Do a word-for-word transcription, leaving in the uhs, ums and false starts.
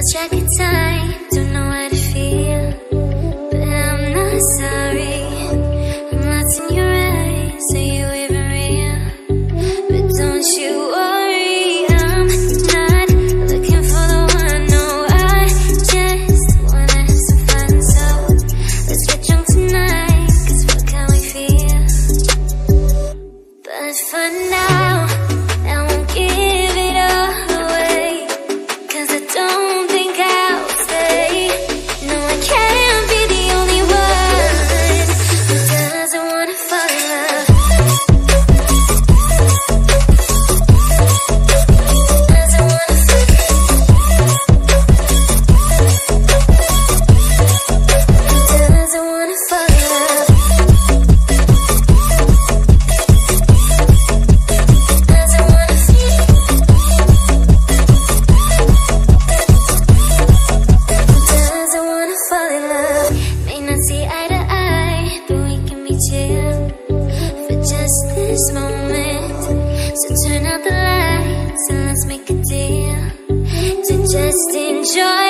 I'll check it tight, don't know how to feel, but I'm not sorry. I'm lots in your eyes, are you even real? But don't you worry, I'm not looking for the one. No, I just wanna have some fun, so let's get drunk tonight, cause fuck how we feel. But for now, I won't give it all away, cause I don't. This moment, so turn out the lights and let's make a deal to just enjoy.